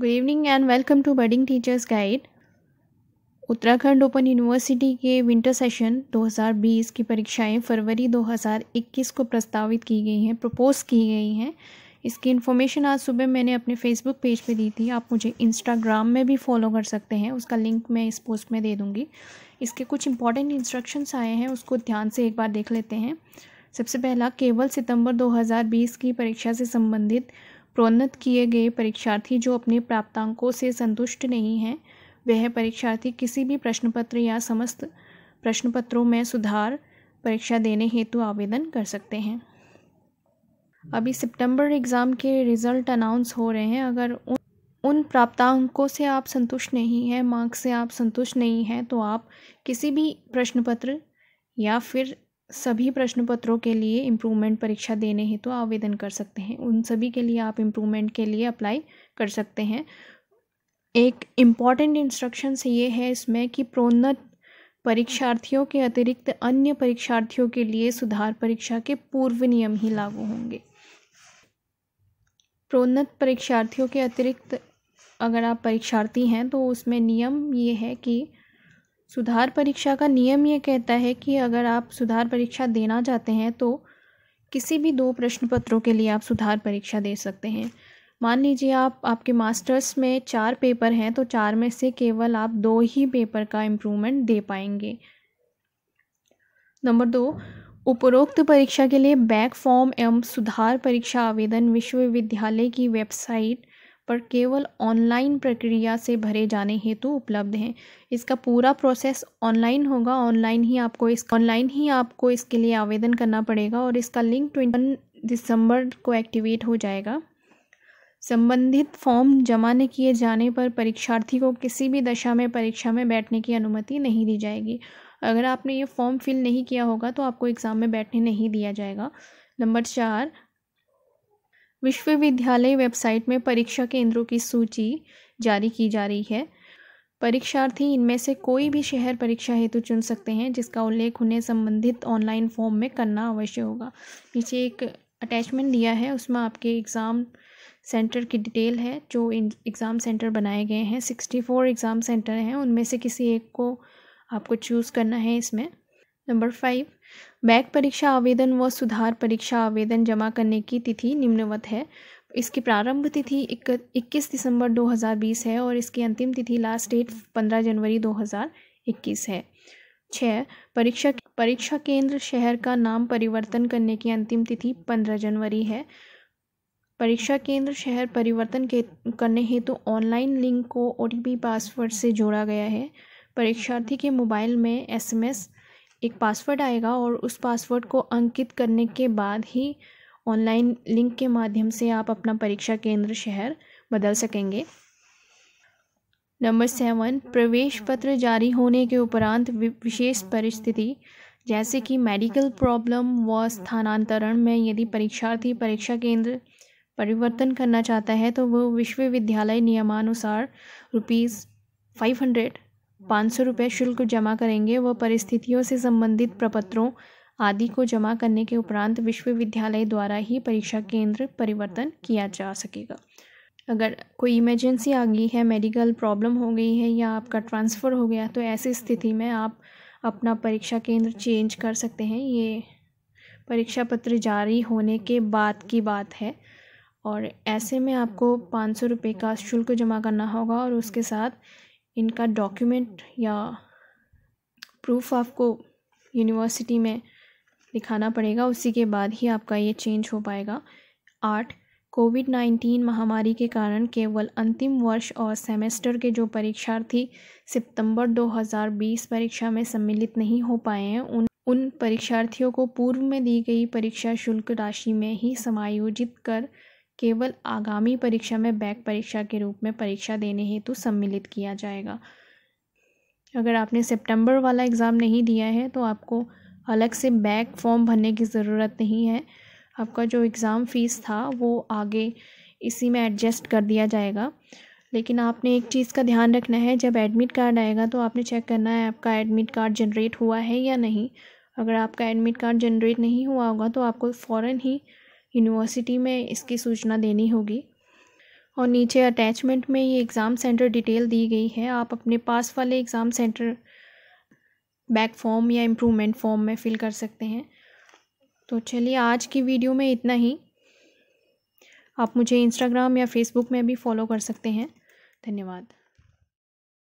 Good evening and welcome to budding teachers guide. Uttarakhand open university के winter session 2020 की परीक्षाएं फरवरी 2021 को प्रस्तावित की गई हैं, प्रपोज की गई हैं। इसकी इन्फॉर्मेशन आज सुबह मैंने अपने फेसबुक पेज पे दी थी। आप मुझे इंस्टाग्राम में भी फॉलो कर सकते हैं, उसका लिंक मैं इस पोस्ट में दे दूँगी। इसके कुछ इंपॉर्टेंट इंस्ट्रक्शंस आए हैं, उसको ध्यान से एक बार देख लेते हैं। सबसे पहला, केवल सितंबर 2020 की परीक्षा से संबंधित प्रोन्नत किए गए परीक्षार्थी जो अपने प्राप्तांकों से संतुष्ट नहीं हैं, वह परीक्षार्थी किसी भी प्रश्नपत्र या समस्त प्रश्नपत्रों में सुधार परीक्षा देने हेतु आवेदन कर सकते हैं। अभी सितंबर एग्ज़ाम के रिज़ल्ट अनाउंस हो रहे हैं। अगर उन प्राप्तांकों से आप संतुष्ट नहीं हैं, मार्क्स से आप संतुष्ट नहीं हैं, तो आप किसी भी प्रश्नपत्र या फिर सभी प्रश्न पत्रों के लिए इम्प्रूवमेंट परीक्षा देने हेतु आवेदन कर सकते हैं। उन सभी के लिए आप इम्प्रूवमेंट के लिए अप्लाई कर सकते हैं। एक इम्पॉर्टेंट इंस्ट्रक्शंस ये है इसमें कि प्रोन्नत परीक्षार्थियों के अतिरिक्त अन्य परीक्षार्थियों के लिए सुधार परीक्षा के पूर्व नियम ही लागू होंगे। प्रोन्नत परीक्षार्थियों के अतिरिक्त अगर आप परीक्षार्थी हैं तो उसमें नियम ये है कि सुधार परीक्षा का नियम ये कहता है कि अगर आप सुधार परीक्षा देना चाहते हैं तो किसी भी दो प्रश्न पत्रों के लिए आप सुधार परीक्षा दे सकते हैं। मान लीजिए आपके मास्टर्स में 4 पेपर हैं तो 4 में से केवल आप 2 ही पेपर का इम्प्रूवमेंट दे पाएंगे। नंबर 2, उपरोक्त परीक्षा के लिए बैक फॉर्म एवं सुधार परीक्षा आवेदन विश्वविद्यालय की वेबसाइट पर केवल ऑनलाइन प्रक्रिया से भरे जाने हेतु उपलब्ध हैं। इसका पूरा प्रोसेस ऑनलाइन होगा, ऑनलाइन ही आपको इसके लिए आवेदन करना पड़ेगा और इसका लिंक 21 दिसंबर को एक्टिवेट हो जाएगा। संबंधित फॉर्म जमा न किए जाने पर परीक्षार्थी को किसी भी दशा में परीक्षा में बैठने की अनुमति नहीं दी जाएगी। अगर आपने ये फॉर्म फिल नहीं किया होगा तो आपको एग्ज़ाम में बैठने नहीं दिया जाएगा। नंबर 4, विश्वविद्यालय वेबसाइट में परीक्षा केंद्रों की सूची जारी की जा रही है। परीक्षार्थी इनमें से कोई भी शहर परीक्षा हेतु चुन सकते हैं जिसका उल्लेख उन्हें संबंधित ऑनलाइन फॉर्म में करना अवश्य होगा। नीचे एक अटैचमेंट दिया है, उसमें आपके एग्ज़ाम सेंटर की डिटेल है। जो एग्ज़ाम सेंटर बनाए गए हैं, 64 एग्ज़ाम सेंटर हैं, उनमें से किसी एक को आपको चूज़ करना है इसमें। नंबर 5, बैक परीक्षा आवेदन व सुधार परीक्षा आवेदन जमा करने की तिथि निम्नवत है। इसकी प्रारंभ तिथि 21 दिसंबर 2020 है और इसकी अंतिम तिथि लास्ट डेट 15 जनवरी 2021 है। 6, परीक्षा केंद्र शहर का नाम परिवर्तन करने की अंतिम तिथि 15 जनवरी है। परीक्षा केंद्र शहर परिवर्तन करने हेतु ऑनलाइन लिंक को OTP पासवर्ड से जोड़ा गया है। परीक्षार्थी के मोबाइल में SMS एक पासवर्ड आएगा और उस पासवर्ड को अंकित करने के बाद ही ऑनलाइन लिंक के माध्यम से आप अपना परीक्षा केंद्र शहर बदल सकेंगे। नंबर 7, प्रवेश पत्र जारी होने के उपरांत विशेष परिस्थिति जैसे कि मेडिकल प्रॉब्लम व स्थानांतरण में यदि परीक्षार्थी परीक्षा केंद्र परिवर्तन करना चाहता है तो वह विश्वविद्यालय नियमानुसार ₹500 शुल्क जमा करेंगे। वह परिस्थितियों से संबंधित प्रपत्रों आदि को जमा करने के उपरांत विश्वविद्यालय द्वारा ही परीक्षा केंद्र परिवर्तन किया जा सकेगा। अगर कोई इमरजेंसी आ गई है, मेडिकल प्रॉब्लम हो गई है या आपका ट्रांसफ़र हो गया, तो ऐसी स्थिति में आप अपना परीक्षा केंद्र चेंज कर सकते हैं। ये परीक्षा पत्र जारी होने के बाद की बात है और ऐसे में आपको ₹500 का शुल्क जमा करना होगा और उसके साथ इनका डॉक्यूमेंट या प्रूफ आपको यूनिवर्सिटी में दिखाना पड़ेगा, उसी के बाद ही आपका ये चेंज हो पाएगा। 8, कोविड-19 महामारी के कारण केवल अंतिम वर्ष और सेमेस्टर के जो परीक्षार्थी सितंबर 2020 परीक्षा में सम्मिलित नहीं हो पाए हैं, उन परीक्षार्थियों को पूर्व में दी गई परीक्षा शुल्क राशि में ही समायोजित कर केवल आगामी परीक्षा में बैक परीक्षा के रूप में परीक्षा देने हेतु सम्मिलित किया जाएगा। अगर आपने सितंबर वाला एग्ज़ाम नहीं दिया है तो आपको अलग से बैक फॉर्म भरने की ज़रूरत नहीं है। आपका जो एग्ज़ाम फ़ीस था वो आगे इसी में एडजस्ट कर दिया जाएगा। लेकिन आपने एक चीज़ का ध्यान रखना है, जब एडमिट कार्ड आएगा तो आपने चेक करना है आपका एडमिट कार्ड जनरेट हुआ है या नहीं। अगर आपका एडमिट कार्ड जनरेट नहीं हुआ होगा तो आपको फ़ौरन ही यूनिवर्सिटी में इसकी सूचना देनी होगी। और नीचे अटैचमेंट में ये एग्ज़ाम सेंटर डिटेल दी गई है। आप अपने पास वाले एग्ज़ाम सेंटर बैक फॉर्म या इम्प्रूवमेंट फॉर्म में फ़िल कर सकते हैं। तो चलिए आज की वीडियो में इतना ही। आप मुझे इंस्टाग्राम या फेसबुक में भी फॉलो कर सकते हैं। धन्यवाद।